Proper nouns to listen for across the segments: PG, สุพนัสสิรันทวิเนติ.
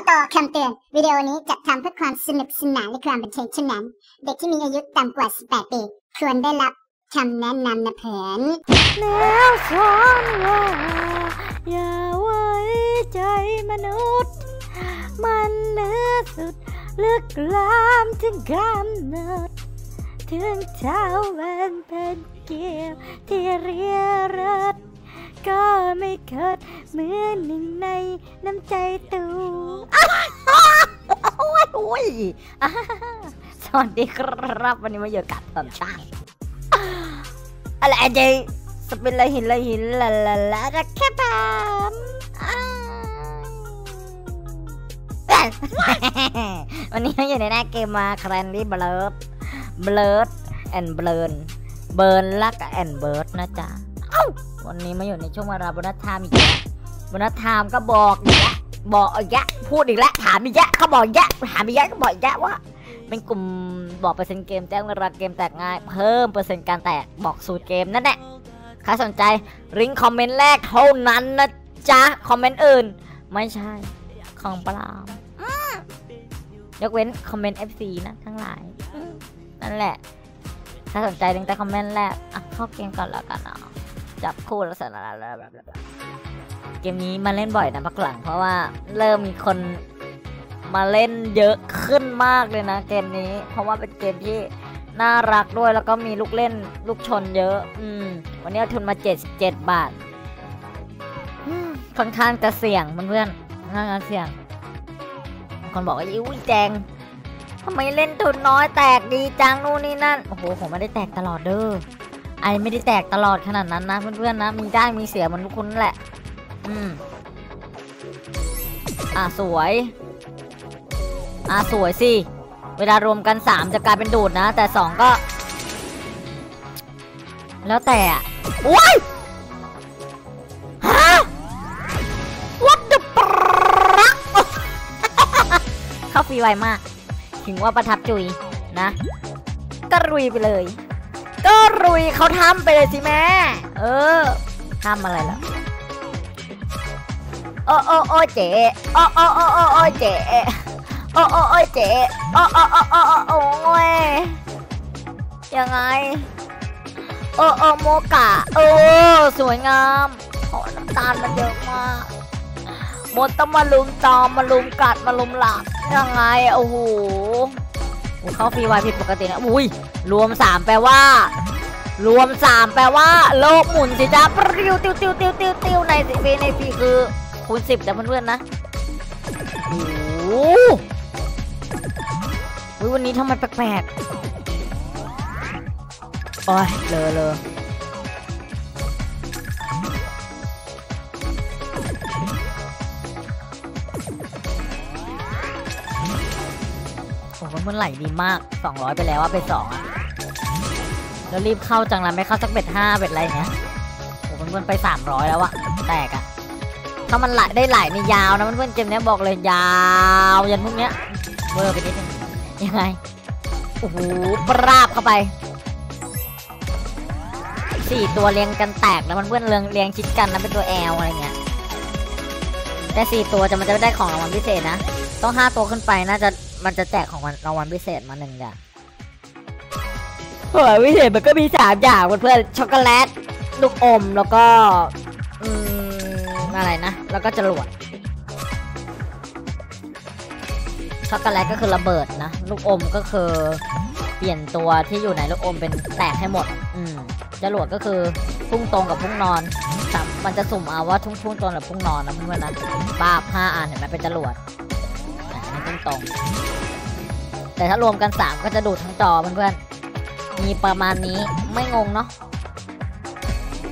ต่อคำเตือนวิดีโอนี้จัดทำเพื่อความสนุกสนานและความบันเทิงเท่านั้นเด็กที่มีอายุต่ำกว่า18ปีควรได้รับคำแนะนำนะเพื่อนแล้วสอนว่าอย่าไว้ใจมนุษย์มันเนื้อสุดลึกล้ำถึงกำเนิดถึงเท้ามันเป็นเกลียวที่เรียรัดก็ไม่เกิดเหมือนหนึ่งในน้ำใจตัวโอ้ยสวัสดีครับวันนี้มาเยอะกับผมช่างอะไรเจ๊สเปนละหินละหินละละละละแค่ผมวันนี้อยู่ในหน้าเกมมาแคลนดี้เบิร์ดแอนเบิร์นเบิร์นลักแอนเบิร์ดนะจ๊ะวันนี้มาอยู่ในช่วงเวลาบนัทไทม์อีกแล้วบนัทไทม์ก็บอกอีกแล้วบอกอีกแล้วพูดอีกแล้วถามอีกแล้วเขาบอกอีกแล้วถามอีกแล้วก็บอกอีกแล้วว่าเป็นกลุ่มบอกเปอร์เซ็นต์เกมแจ้งเวลาเกมแตกง่ายเพิ่มเปอร์เซ็นต์การแตกบอกสูตรเกมนั่นแหละใครสนใจลิงก์คอมเมนต์แรกเท่านั้นนะจ๊ะคอมเมนต์อื่นไม่ใช่ของปลอมยกเว้นคอมเมนต์ FC นะทั้งหลายนั่นแหละถ้าสนใจลิงก์ใต้คอมเมนต์แรกเข้าเกมก่อนแล้วกันเนาะจับคู่ลักษณะเกมนี้มาเล่นบ่อยนะพักหลังเพราะว่าเริ่มมีคนมาเล่นเยอะขึ้นมากเลยนะเกมนี้เพราะว่าเป็นเกมที่น่ารักด้วยแล้วก็มีลูกเล่นลูกชนเยอะวันนี้ทุนมา77บาทค่อนข้างจะเสี่ยงเพื่อนๆน่าจะเสี่ยงคนบอกว่าอิ้วแจงทำไมเล่นทุนน้อยแตกดีจังนู่นนี่นั่นโอ้โหผมไม่ได้แตกตลอดเด้อไอไม่ได้แตกตลอดขนาดนั้นนะเพื่อนๆนะมีได้มีเสียมันทุกคนแหละสวยสวยสิเวลารวมกัน3จะกลายเป็นดูดนะแต่2ก็แล้วแต่โอ้ยฮะ What the fuck เข้าฟรีไวมากถึงว่าประทับจุยนะก็รุยไปเลยก็รุยเขาทำไปเลยสิแม่ทำอะไรล่ะโอ้โอ้โอ้เจ๊โอ้โอ้โอ้โอ้เจ๊โอ้โอ้โอ้เจ๊โอ้โอ้โอ้โอ้โอ้ยยังไงโอ้โอ้โมกะโอ้สวยงามโอ้น้ำตาลมันเยอะมากหมดต้องมาลุมตอมมาลุมกัดมาลุมหลักยังไงโอ้โหเข้าฟรีไวผิดปกตินะอุ้ยรวม3แปลว่ารวม3แปลว่าโลกหมุนสิจ้าปริวติวติวติวติวติวในสิในฟรีคือคูณ10แต่เพื่อนๆนะโอ้โหวันนี้ทำไมแปลกๆโอ้ยเลยโอ้โหมันไหลดีมาก200ไปแล้วว่าไป2อ่ะแล้วรีบเข้าจังละไม่เข้าสักเบ็ด5เบ็ดอะไรเงี้ยโอ้โหมันไป300แล้วอะแตกอะถ้ามันไหลได้ไหลนี่ยาวนะเพื่อนๆเกมนี้บอกเลยยาวยันพวกเนี้ยเบอร์ไปนิดนึงยังไงโอ้โหปราบเข้าไป4ตัวเรียงกันแตกแล้วมันเพื่อนเรียงชิดกันแล้วเป็นตัวแอลอะไรเงี้ยแต่4ตัวจะมันจะได้ของรางวัลพิเศษนะต้อง5ตัวขึ้นไปน่าจะมันจะแจกของรางวัลพิเศษมา1อย่างพิเศษมันก็มี3อย่างเพื่อนๆช็อกโกแลตลูกอมแล้วก็อะไรนะแล้วก็จรวดช็อกโกแลตก็คือระเบิดนะลูกอมก็คือเปลี่ยนตัวที่อยู่ในลูกอมเป็นแตกให้หมดจรวดก็คือพุ่งตรงกับพุ่งนอนมันจะสุ่มเอาว่าพุ่งตรงหรือพุ่งนอนนะเพื่อนๆนะป้า5อันเห็นไหมเป็นจรวดอันนี้ตรงแต่ถ้ารวมกัน3ก็จะดูดทั้งจอเพื่อนๆมีประมาณนี้ไม่งงเนาะ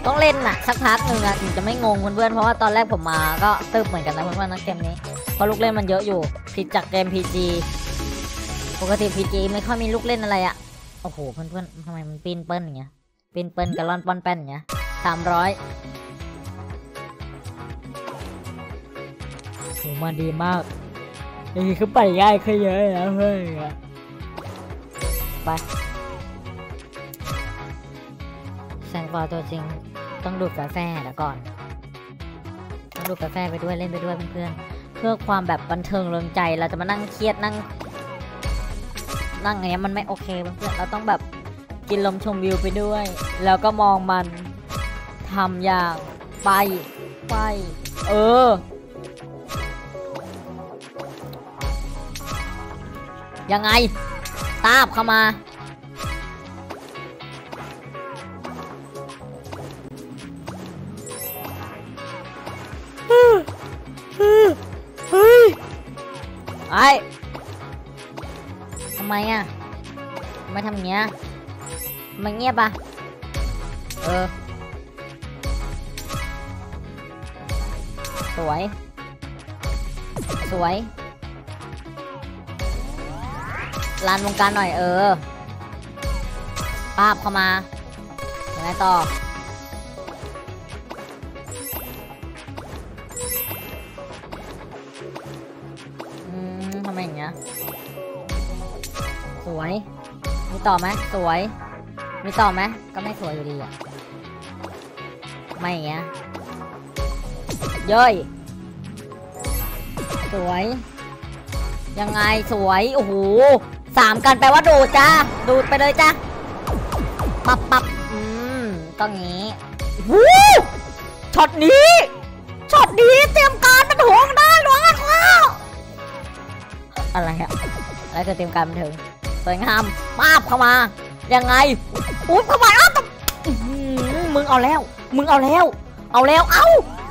ต้องเล่นน่ะสักพักหนึ่งอะถึงจะไม่งงเพื่อนๆเพราะว่าตอนแรกผมมาก็ตึ๊บเหมือนกันนะเพื่อนๆนะเกมนี้เพราะลูกเล่นมันเยอะอยู่ผิดจากเกม PG ปกติ PG ไม่ค่อยมีลูกเล่นอะไรอะโอ้โหเพื่อนๆทำไมมันปีนเปิ้ลอย่างเงี้ยปีนเปิ้ลกระล่อนป้อนแป้นอย่างเงี้ย300โหมันดีมากอย่างนี้คือไปง่ายขึ้นเยอะนะเพื่อนไปแซงฟอร์ตัวจริงต้องดูดกาแฟแล้วก่อนต้องดูดกาแฟไปด้วยเล่นไปด้วยเพื่อนๆ เพื่อความแบบบันเทิงเริงใจเราจะมานั่งเครียดนั่งอย่างเงี้ยมันไม่โอเคเพื่อนเราต้องแบบกินลมชมวิวไปด้วยแล้วก็มองมันทำอย่างไปยังไงตาบเข้ามาไอ้ทำไมอ่ะไม่ทำเงี้ยมันเงียบปะสวยลานวงการหน่อยภาพเข้ามายังไงต่อทำไมอย่างเงี้ยสวยมีต่อไหมสวยมีต่อไหมก็ไม่สวยอยู่ดีอ่ะไม่อย่างเงี้ยย่อยสวยยังไงสวยโอ้โหสามกันแปลว่าดูดจ้าดูดไปเลยจ้าปับต้องงี้วู้ช็อตนี้เตรียมการมันหวงได้หวงกันแล้วอะไรอะอะไรคือเตรียมการมันถึงสวยงามมาบเข้ามายังไงปุ๊บเข้ามาอ้าวมึงเอาแล้วเอา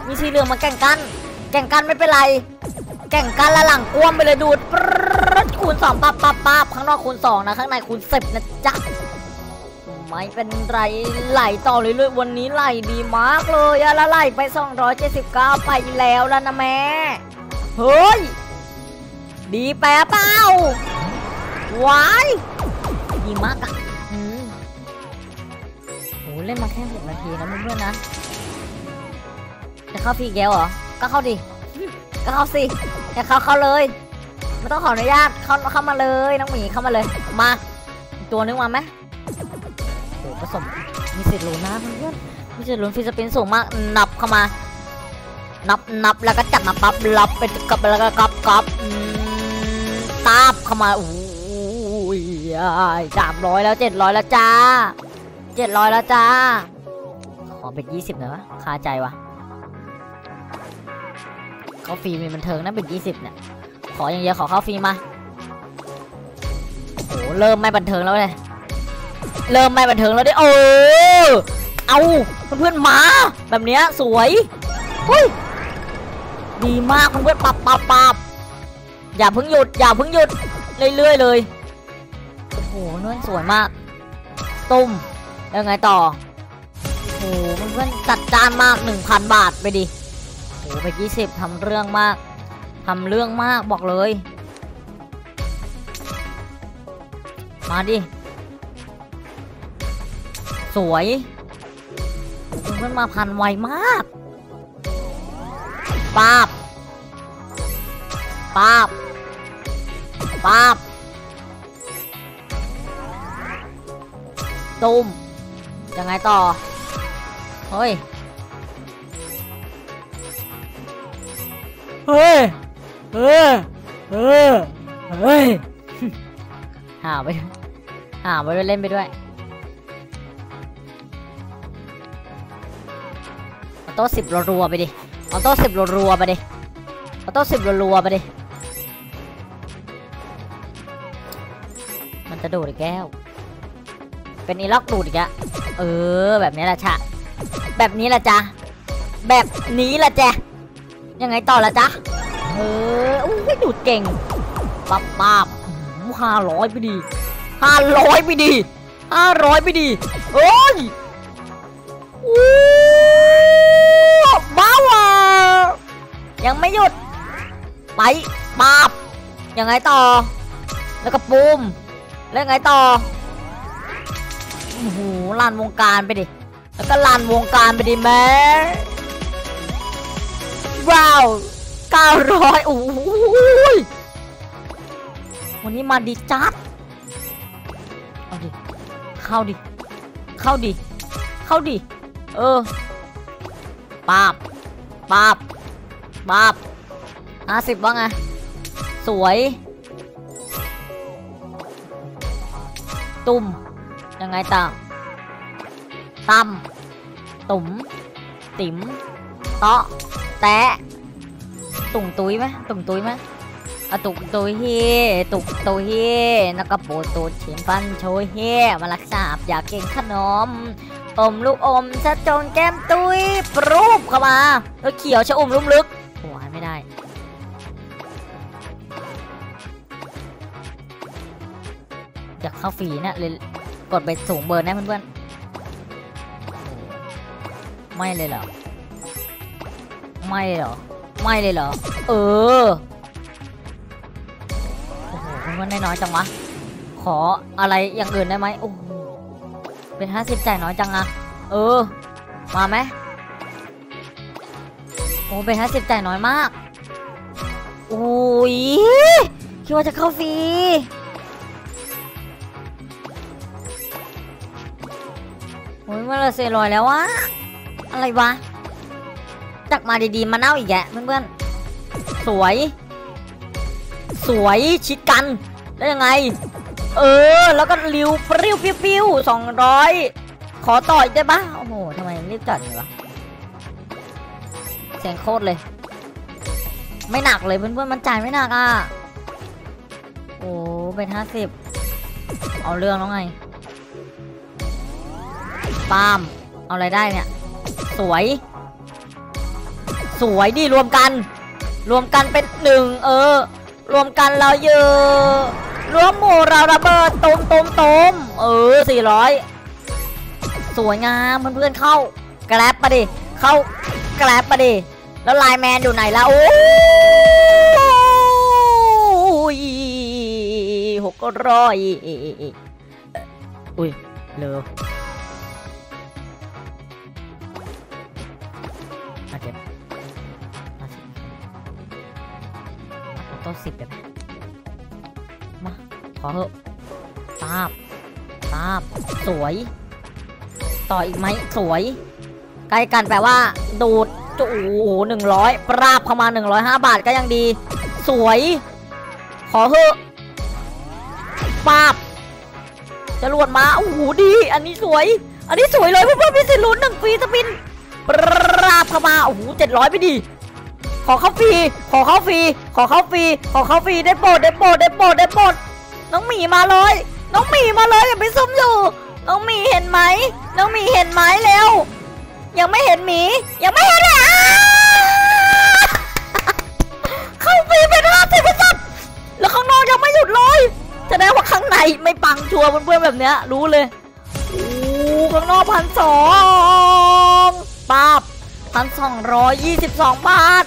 มีสีเหลืองมาแข่งกันไม่เป็นไรแข่งกันละหลังกวมไปเลยดูดคูณ2ปั๊บข้างนอกคูณ2นะข้างในคูณ10นะจ๊ะไม่เป็นไรไหลต่อเรื่อยๆวันนี้ไหลดีมากเลยอะละไหลไป279ไปแล้วละนะแม่เฮ้ยดีแปะเป้าวายดีมากอะโหเล่นมาแค่6นาทีนะเพื่อนๆนะจะเข้าฟรีแก้วเหรอก็เข้าดิก็เข้าสิอย่าเข้าเลยไม่ต้องขออนุญาตเข้ามาเลยน้องหมีเข้ามาเลยมาตัวนึงมาไหมโอ้ผสมมีสิทธิ์ลุ้นนะเพื่อนมีสิทธิ์ลุ้นฟิสเปนสูงมากนับเข้ามานับแล้วก็จับมาปั๊บรับไปกับแล้วก็กับตาบเข้ามาโอ้ย300แล้ว700แล้วจ้า700แล้วจ้าขอเป็น20หน่อยวะคาใจวะเข้าฟรีมีบันเทิงนะเป็น20เนี่ยขออย่างเดียวขอเข้าฟรีมาโอ้เริ่มไม่บันเทิงแล้วเลยเริ่มไม่บันเทิงแล้วดิโอ้เอาเพื่อนๆมาแบบเนี้ยสวยอุ้ยดีมากเพื่อนๆปับอย่าเพิ่งหยุดเรื่อยๆเลยโอ้โหนวลสวยมากตุ่มยังไงต่อโอ้เพื่อนๆจัดจานมาก 1,000 บาทไปดิโอ้ไป20ทำเรื่องมากบอกเลยมาดิสวยมันมาพันไวมากปาบตุ้มยังไงต่อเฮ้ยหาไปเล่นไปด้วยเอาโต๊ะ10รัวๆไปดิมันจะดูดอีกแก้วเป็นอีล็อกดูดอีกอะแบบนี้แหละจ้ะแบบนี้แหละจ้ะยังไงต่อละจ๊ะอุ้ยดูดเก่งปั๊บ500ไปดีโอ้ยบ้าวยังไม่หยุดไปปั๊บยังไงต่อแล้วก็ปูมแล้วไงต่อลานวงการไปดิแม่ว้าว900โอ้ยวันนี้มาดีจัดเอาดิเข้าดิปาบ 50ว่าไงสวยตุ่มยังไงต่างตำตุ๋มติ๋มเตาะแตะตุ่มตุ้ยไหมตุ่มตุ้ยไหมอะตุ่มตุ้ยเฮตุ่มตุ้ยเฮนักกระโปดตูดเฉียนฟันโชยเฮมาลักสาบอยากกินขนมอมลูกอมซะจนแก้มตุ้ยปรูปเข้ามาแล้วเขียวชะอมลุ่มลึกหวานไม่ได้อยากเข้าฝีนะเลยกดไปสูงเบอร์นะเพื่อนๆไม่เลยเหรอไม่เลยเหรอไม่เลยเหรอเออโอ้โหเพื่อนๆน้อยจังวะขออะไรอย่างอื่นได้ไหมโอ้เป็น50จ่ายน้อยจังอะเออมาไหมโอ้เป็น50จ่ายน้อยมากอุ้ยคิดว่าจะเข้าฟรีโอ้ยมันละเซลอยแล้ววะอะไรวะจักมาดีๆมาเน่าอีกแกะเพื่อนๆสวยสวยชิดกันแล้วยังไงเออแล้วก็ริ้วปริ้วปิ้ว200ขอต่ออีกได้ปะโอ้โหทำไมรีบจัดเลยวะเสียงโคตรเลยไม่หนักเลยเพื่อนๆมันจ่ายไม่หนักอ่ะโอ้เป็น50เอาเรื่องแล้วไงปามเอาอะไรได้เนี่ยสวยสวยดิรวมกันรวมกันเป็น1เออรวมกันเราเยอะรวมหมู่เราระเบิดตมเออ400สวยงามเพื่อนๆเข้าแกร็บมาดิเข้าแกร็บมาดิแล้วไลน์แมนอยู่ไหนละโอ้ย600อุ้ยเร็วโอเคตัว10ได้ไหมมาขอเหอะตามสวยต่ออีกไหมสวยใกล้กันแปลว่าดูดจู่100ปราบเข้ามา105บาทก็ยังดีสวยขอเหอะปราบจะรวดมาโอ้โหดีอันนี้สวยอันนี้สวยเลยเพื่อนๆพี่สิลุ้น1ฟรีสปินปราบเข้ามาโอ้โห700ไม่ดีขอเข้าฟรีได้โปรดน้องหมีมาเลยอย่าไปซุ่มอยู่น้องหมีเห็นไหมเร็วยังไม่เห็นหมียังไม่เห็นเลยเข้าฟรีไปนะที่พี่ซับแล้วข้างนอกยังไม่หยุดเลยแสดงว่าข้างในไม่ปังชัวร์เพื่อนๆแบบเนี้ยรู้เลยโอ้ข้างนอก1,200บาท1,222 บาท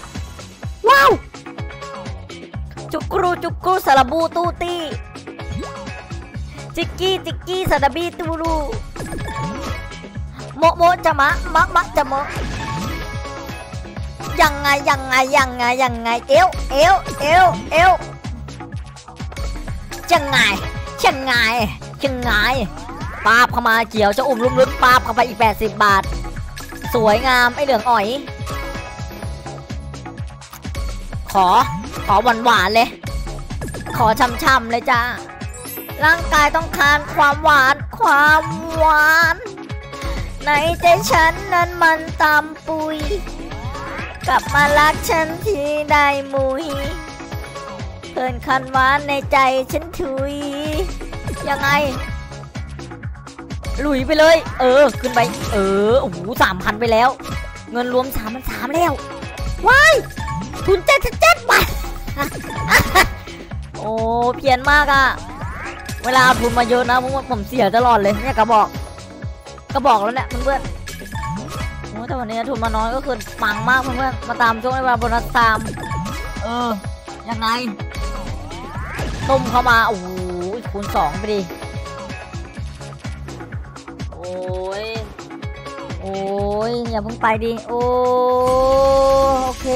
ว้าวจุกรูสารบูตูตี้จิกกี้สารบีตูรูโมะจะมะมักจะโมะยังไงเอวจังไงปาบเข้ามาเขียวจะอุ่มลุ้นปาบเข้าไปอีก80บาทสวยงามไอเหลืองอ่อยขอหวานเลยขอช่ำเลยจ้าร่างกายต้องการความหวานในใจฉันนั้นมันตามปุยกลับมารักฉันที่ได้มุยเพิ่นคันหวานในใจฉันถุยยังไงลุยไปเลยเออขึ้นไปเออโอ้โห3,000ไปแล้วเงินรวม3,300แล้วว้ายทุน7,700 บาทโอ้เพี้ยนมากอะเวลาทุนมาเยอะนะผมเสียตลอดเลยเนี่ยกระบอกแล้วเนี่ยเพื่อนโอ้แต่วันนี้ทุนมาน้อยก็คือปังมากเพื่อนมาตามช่วงในเวลาโบนัสตามเออยังไงต้มเข้ามาโอ้โหคูณ2ไปดิโอ้ยอย่าเพิ่งไปดิโอ้โอเค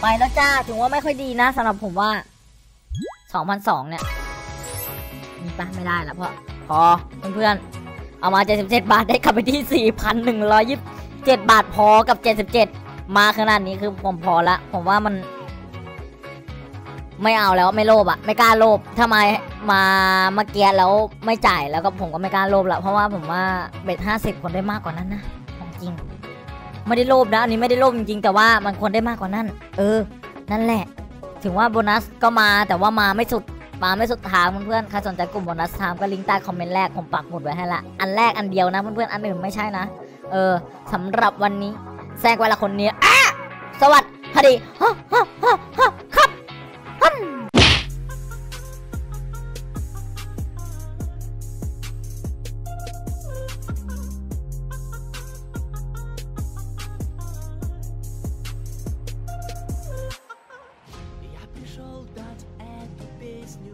ไปแล้วจ้าถึงว่าไม่ค่อยดีนะสำหรับผมว่า 2,200 เนี่ยมีป่ะไม่ได้แล้วเพราะเพื่อนๆเอามา77บาทได้กลับไปที่ 4,127 บาทพอกับ77มาขนาดนี้คือผมพอละผมว่ามัน ไม่เอาแล้วไม่โลภอะไม่กล้าโลภถ้ามาเกียร์แล้วไม่จ่ายแล้วก็ผมก็ไม่กล้าโลภแล้วเพราะว่าผมว่าเบ็ด50คนได้มากกว่านั้นนะจริงไม่ได้โลภนะอันนี้ไม่ได้โลภจริงๆแต่ว่ามันควรได้มากกว่านั้นนั่นแหละถึงว่าโบนัสก็มาแต่ว่ามาไม่สุดทางเพื่อนๆใครสนใจกลุ่มโบนัสทามก็ลิงก์ใต้คอมเมนต์แรกผมปักหมุดไว้ให้ละอันแรกอันเดียวนะเพื่อนๆอันอื่นไม่ใช่นะสำหรับวันนี้แซงไว้ละคนนี้สวัสดี